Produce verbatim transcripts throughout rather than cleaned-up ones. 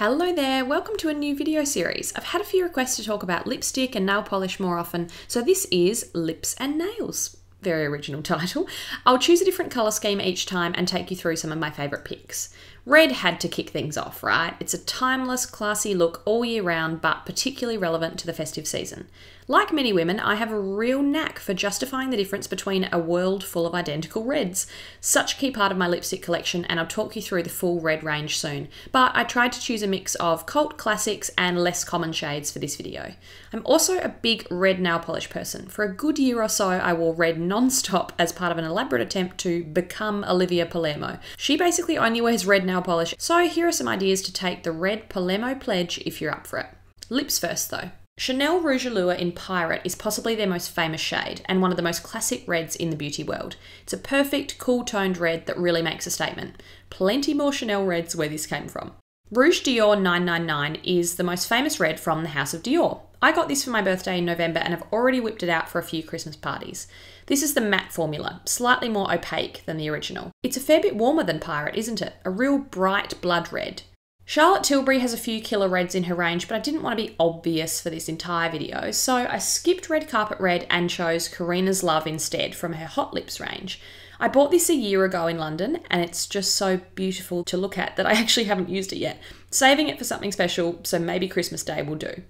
Hello there, welcome to a new video series. I've had a few requests to talk about lipstick and nail polish more often, so this is Lips and Nails. Very original title. I'll choose a different colour scheme each time and take you through some of my favourite picks. Red had to kick things off, right? It's a timeless, classy look all year round, but particularly relevant to the festive season. Like many women, I have a real knack for justifying the difference between a world full of identical reds. Such a key part of my lipstick collection, and I'll talk you through the full red range soon, but I tried to choose a mix of cult classics and less common shades for this video. I'm also a big red nail polish person. For a good year or so, I wore red non-stop as part of an elaborate attempt to become Olivia Palermo. She basically only wears red nail polish, so here are some ideas to take the red Palermo pledge if you're up for it. Lips first though. Chanel Rouge Allure in Pirate is possibly their most famous shade and one of the most classic reds in the beauty world. It's a perfect, cool-toned red that really makes a statement. Plenty more Chanel reds where this came from. Rouge Dior nine nine nine is the most famous red from the House of Dior. I got this for my birthday in November and I've already whipped it out for a few Christmas parties. This is the matte formula, slightly more opaque than the original. It's a fair bit warmer than Pirate, isn't it? A real bright blood red. Charlotte Tilbury has a few killer reds in her range, but I didn't want to be obvious for this entire video, so I skipped Red Carpet Red and chose Carina's Love instead from her Hot Lips range. I bought this a year ago in London, and it's just so beautiful to look at that I actually haven't used it yet. Saving it for something special, so maybe Christmas Day will do.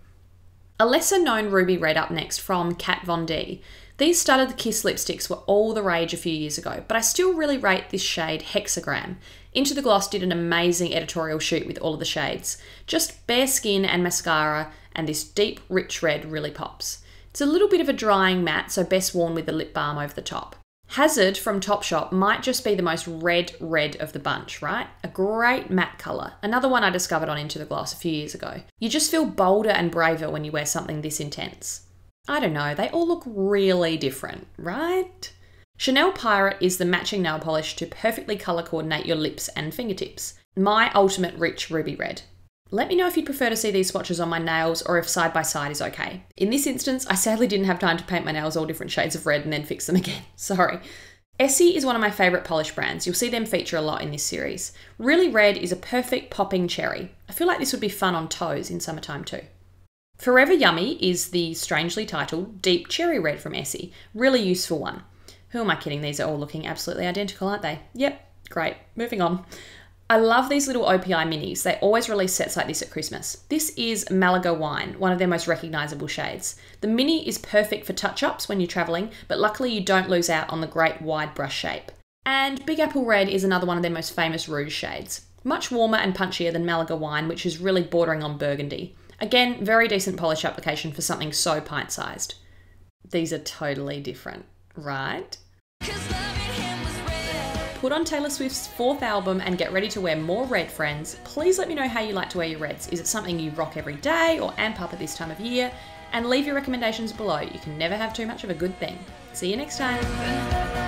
A lesser known ruby red up next from Kat Von D. These Studded Kiss lipsticks were all the rage a few years ago, but I still really rate this shade Hexagram. Into the Gloss did an amazing editorial shoot with all of the shades. Just bare skin and mascara, and this deep, rich red really pops. It's a little bit of a drying matte, so best worn with a lip balm over the top. Hazard from Topshop might just be the most red red of the bunch, right? A great matte colour. Another one I discovered on Into the Gloss a few years ago. You just feel bolder and braver when you wear something this intense. I don't know, they all look really different, right? Chanel Pirate is the matching nail polish to perfectly colour coordinate your lips and fingertips. My ultimate rich ruby red. Let me know if you'd prefer to see these swatches on my nails or if side by side is okay. In this instance, I sadly didn't have time to paint my nails all different shades of red and then fix them again. Sorry. Essie is one of my favourite polish brands. You'll see them feature a lot in this series. Really Red is a perfect popping cherry. I feel like this would be fun on toes in summertime too. Forever Yummy is the strangely titled Deep Cherry Red from Essie. Really useful one. Who am I kidding? These are all looking absolutely identical, aren't they? Yep. Great. Moving on. I love these little O P I minis. They always release sets like this at Christmas. This is Malaga Wine, one of their most recognisable shades. The mini is perfect for touch-ups when you're travelling, but luckily you don't lose out on the great wide brush shape. And Big Apple Red is another one of their most famous rouge shades. Much warmer and punchier than Malaga Wine, which is really bordering on burgundy. Again, very decent polish application for something so pint-sized. These are totally different, right? Put on Taylor Swift's fourth album and get ready to wear more red, friends. Please let me know how you like to wear your reds. Is it something you rock every day or amp up at this time of year? And leave your recommendations below. You can never have too much of a good thing. See you next time.